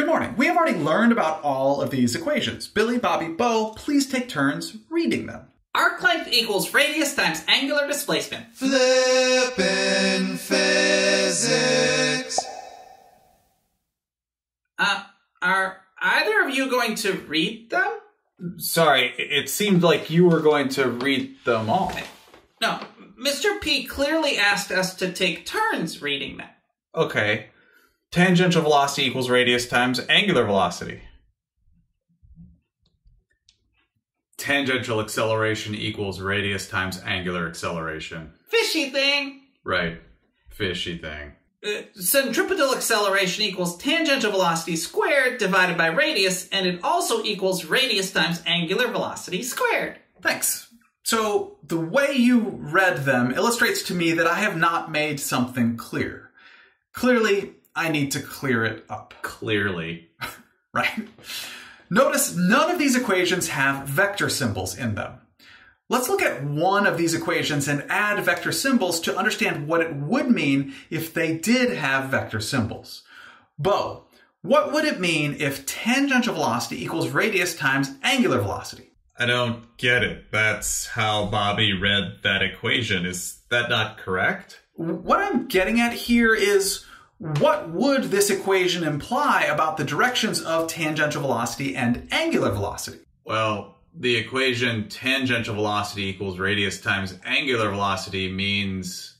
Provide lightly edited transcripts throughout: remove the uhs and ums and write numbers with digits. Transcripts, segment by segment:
Good morning. We have already learned about all of these equations. Billy, Bobby, Bo, please take turns reading them. Arc length equals radius times angular displacement. Flipping physics. Are either of you going to read them? Sorry, it seemed like you were going to read them all. No, Mr. P clearly asked us to take turns reading them. Okay. Tangential velocity equals radius times angular velocity. Tangential acceleration equals radius times angular acceleration. Fishy thing! Right. Fishy thing. Centripetal acceleration equals tangential velocity squared divided by radius, and it also equals radius times angular velocity squared. Thanks. So, the way you read them illustrates to me that I have not made something clear. Clearly, I need to clear it up. Clearly. Right. Notice none of these equations have vector symbols in them. Let's look at one of these equations and add vector symbols to understand what it would mean if they did have vector symbols. Bo, what would it mean if tangential velocity equals radius times angular velocity? I don't get it. That's how Bobby read that equation. Is that not correct? What I'm getting at here is, what would this equation imply about the directions of tangential velocity and angular velocity? Well, the equation tangential velocity equals radius times angular velocity means,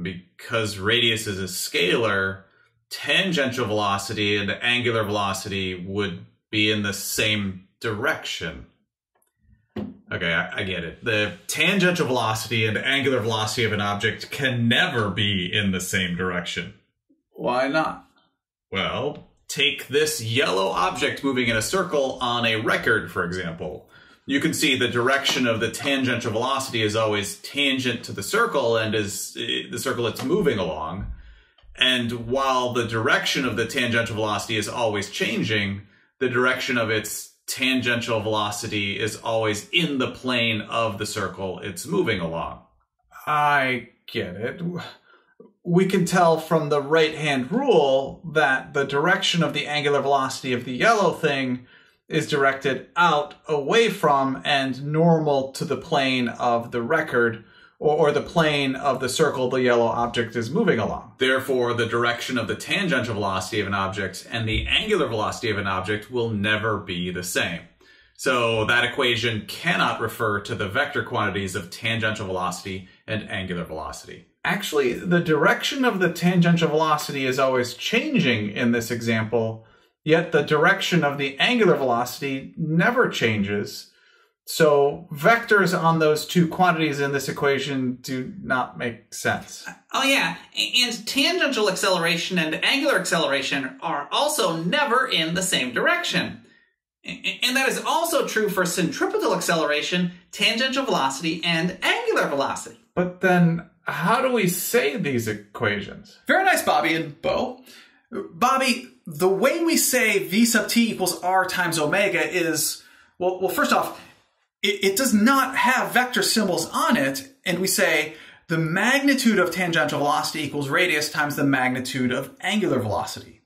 because radius is a scalar, tangential velocity and angular velocity would be in the same direction. Okay, I get it. The tangential velocity and angular velocity of an object can never be in the same direction. Why not? Well, take this yellow object moving in a circle on a record, for example. You can see the direction of the tangential velocity is always tangent to the circle and is the circle it's moving along. And while the direction of the tangential velocity is always changing, the direction of its tangential velocity is always in the plane of the circle it's moving along. I get it. We can tell from the right-hand rule that the direction of the angular velocity of the yellow thing is directed out, away from, and normal to the plane of the record, or the plane of the circle the yellow object is moving along. Therefore, the direction of the tangential velocity of an object and the angular velocity of an object will never be the same. So that equation cannot refer to the vector quantities of tangential velocity and angular velocity. Actually, the direction of the tangential velocity is always changing in this example, yet the direction of the angular velocity never changes. So vectors on those two quantities in this equation do not make sense. Oh yeah, and tangential acceleration and angular acceleration are also never in the same direction. And that is also true for centripetal acceleration, tangential velocity, and angular velocity. But then, how do we say these equations? Very nice, Bobby and Bo. Bobby, the way we say v sub t equals r times omega is, well first off, it does not have vector symbols on it, and we say the magnitude of tangential velocity equals radius times the magnitude of angular velocity.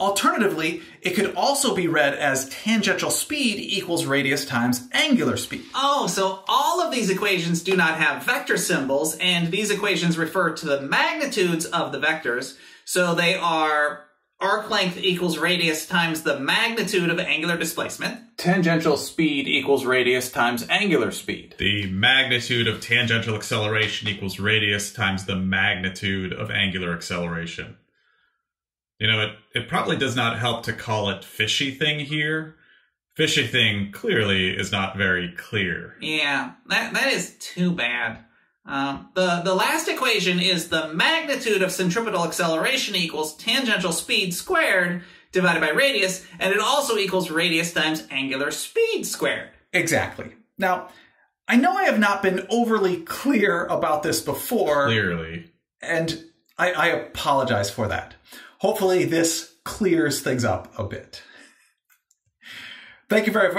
Alternatively, it could also be read as tangential speed equals radius times angular speed. Oh, so all of these equations do not have vector symbols, and these equations refer to the magnitudes of the vectors, so they are arc length equals radius times the magnitude of angular displacement. Tangential speed equals radius times angular speed. The magnitude of tangential acceleration equals radius times the magnitude of angular acceleration. You know, it probably does not help to call it fishy thing here. Fishy thing clearly is not very clear. Yeah, that is too bad. The last equation is the magnitude of centripetal acceleration equals tangential speed squared divided by radius, and it also equals radius times angular speed squared. Exactly. Now, I know I have not been overly clear about this before. Clearly. And I apologize for that. Hopefully this clears things up a bit. Thank you very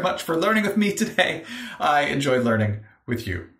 much for learning with me today. I enjoyed learning with you.